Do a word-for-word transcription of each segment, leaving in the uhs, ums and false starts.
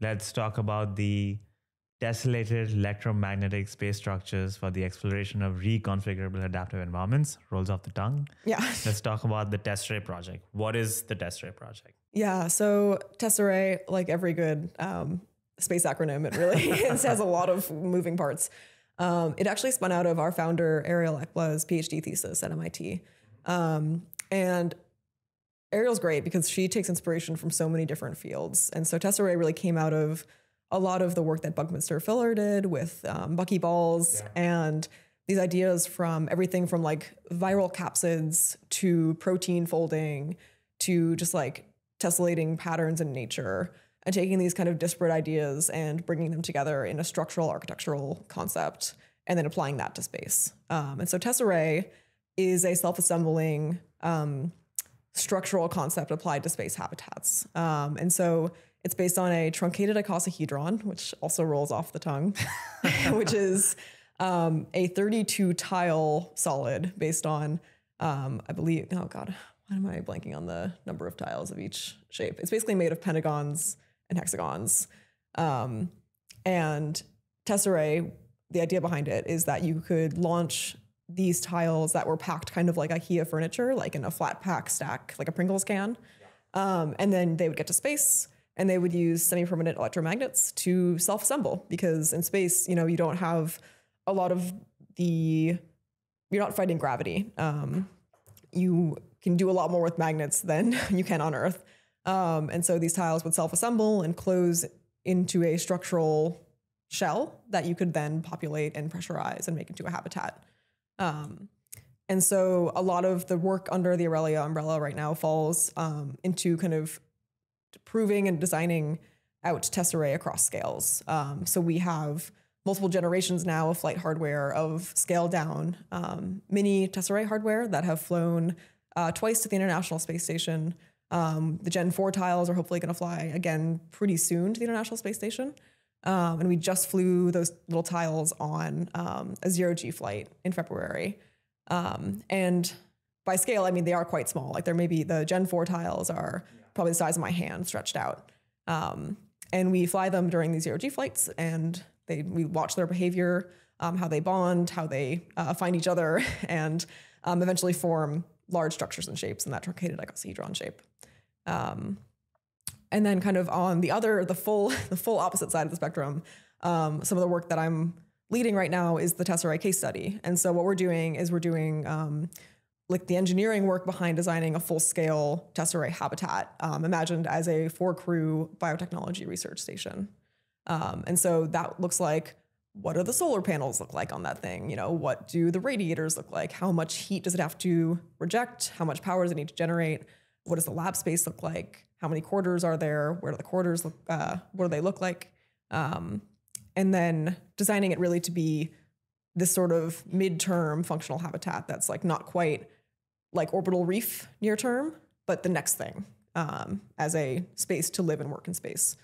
let's talk about the tessellated electromagnetic space structures for the exploration of reconfigurable adaptive environments. Rolls off the tongue. Yeah. Let's talk about the Tesserae project. What is the Tesserae project? Yeah, so Tesserae, like every good um, space acronym, it really is, has a lot of moving parts. Um, it actually spun out of our founder, Ariel Ekblad's PhD thesis at M I T. Um, and Ariel's great because she takes inspiration from so many different fields. And so Tesserae really came out of a lot of the work that Buckminster Fuller did with um, Buckyballs, yeah, and these ideas from everything from like viral capsids to protein folding to just like tessellating patterns in nature, and taking these kind of disparate ideas and bringing them together in a structural architectural concept and then applying that to space. Um, and so Tesserae is a self-assembling um, structural concept applied to space habitats. Um, and so it's based on a truncated icosahedron, which also rolls off the tongue, which is um, a thirty-two tile solid based on, um, I believe, oh God, why am I blanking on the number of tiles of each shape? It's basically made of pentagons and hexagons. Um, and Tesserae, the idea behind it is that you could launch these tiles that were packed kind of like IKEA furniture, like in a flat pack stack, like a Pringles can. Um, and then they would get to space, and they would use semi-permanent electromagnets to self-assemble, because in space, you know, you don't have a lot of the, you're not fighting gravity. Um, you can do a lot more with magnets than you can on Earth. Um, and so these tiles would self-assemble and close into a structural shell that you could then populate and pressurize and make into a habitat. Um, and so a lot of the work under the Aurelia umbrella right now falls um, into kind of proving and designing out Tesserae across scales. Um, so we have multiple generations now of flight hardware, of scale down um, mini Tesserae hardware that have flown uh, twice to the International Space Station. Um, the Gen four tiles are hopefully going to fly again pretty soon to the International Space Station. Um, and we just flew those little tiles on um, a zero-G flight in February. Um, and by scale, I mean, they are quite small. Like there may be the Gen four tiles are probably the size of my hand stretched out. Um, and we fly them during these zero-G flights, and they, we watch their behavior, um, how they bond, how they uh, find each other, and um, eventually form large structures and shapes in that truncated icosahedron shape. Um, and then kind of on the other, the full, the full opposite side of the spectrum, um, some of the work that I'm leading right now is the Tesserae case study. And so what we're doing is we're doing um, like the engineering work behind designing a full scale Tesserae habitat, um, imagined as a four crew biotechnology research station. Um, and so that looks like, what do the solar panels look like on that thing? You know, what do the radiators look like? How much heat does it have to reject? How much power does it need to generate? What does the lab space look like? How many quarters are there? Where do the quarters look, uh, what do they look like? Um, and then designing it really to be this sort of midterm functional habitat that's like not quite like orbital reef near term, but the next thing um, as a space to live and work in space.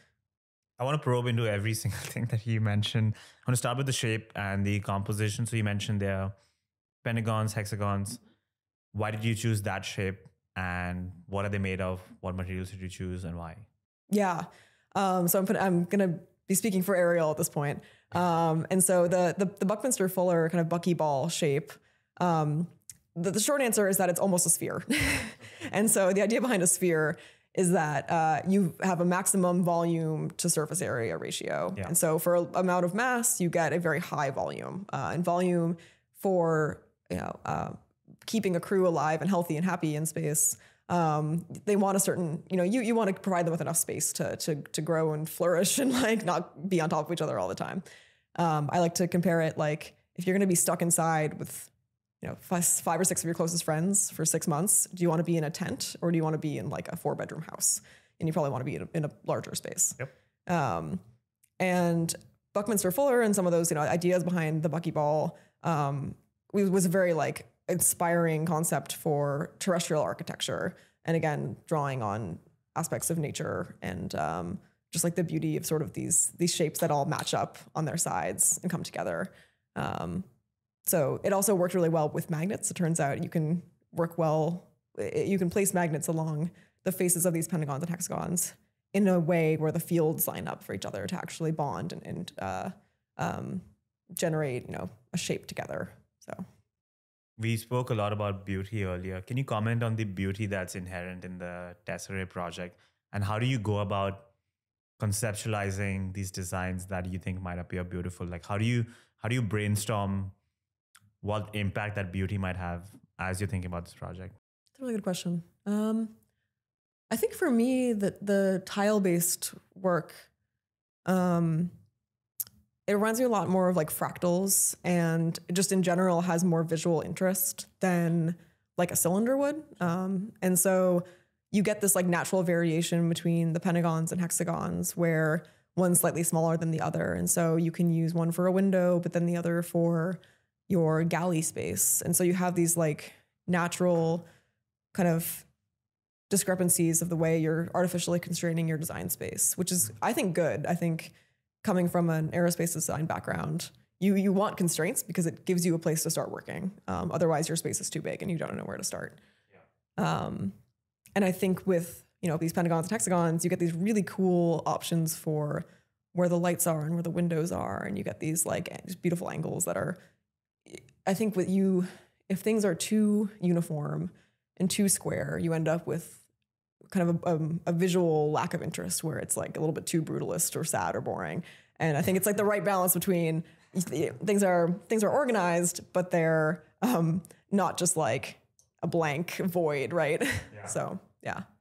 I want to probe into every single thing that you mentioned. I want to start with the shape and the composition. So you mentioned there pentagons, hexagons. Why did you choose that shape? And what are they made of? What materials did you choose and why? Yeah. Um, so I'm, I'm going to be speaking for Ariel at this point. Um, and so the, the, the Buckminster Fuller kind of Buckyball shape, um, the, the short answer is that it's almost a sphere. And so the idea behind a sphere is that uh, you have a maximum volume to surface area ratio. Yeah. And so for an amount of mass, you get a very high volume. Uh, and volume for, you know, uh, keeping a crew alive and healthy and happy in space, um, they want a certain, you know, you, you want to provide them with enough space to, to, to grow and flourish and like not be on top of each other all the time. Um, I like to compare it like if you're going to be stuck inside with, you know, five, five or six of your closest friends for six months, do you want to be in a tent or do you want to be in like a four bedroom house? And you probably want to be in a, in a larger space. Yep. Um, and Buckminster Fuller and some of those, you know, ideas behind the Buckyball, um, was a very like inspiring concept for terrestrial architecture. And again, drawing on aspects of nature and um, just like the beauty of sort of these, these shapes that all match up on their sides and come together. Um, so it also worked really well with magnets. It turns out you can work well, it, you can place magnets along the faces of these pentagons and hexagons in a way where the fields line up for each other to actually bond and, and uh, um, generate, you know, a shape together. So we spoke a lot about beauty earlier. Can you comment on the beauty that's inherent in the Tesserae project? And how do you go about conceptualizing these designs that you think might appear beautiful? Like, how do you how do you brainstorm what impact that beauty might have as you're thinking about this project? That's a really good question. Um, I think for me, that the tile-based work, um, it reminds me a lot more of like fractals, and just in general has more visual interest than like a cylinder would. Um, and so you get this like natural variation between the pentagons and hexagons where one's slightly smaller than the other. And so you can use one for a window, but then the other for your galley space. And so you have these like natural kind of discrepancies of the way you're artificially constraining your design space, which is, I think, good. I think coming from an aerospace design background, you, you want constraints because it gives you a place to start working. Um, otherwise your space is too big and you don't know where to start. Yeah. Um, and I think with, you know, these pentagons and hexagons, you get these really cool options for where the lights are and where the windows are. And you get these like beautiful angles that are, I think with you, if things are too uniform and too square, you end up with kind of a, um, a visual lack of interest where it's like a little bit too brutalist or sad or boring. And I think it's like the right balance between things are things are organized, but they're um, not just like a blank void, right? Yeah. So, yeah.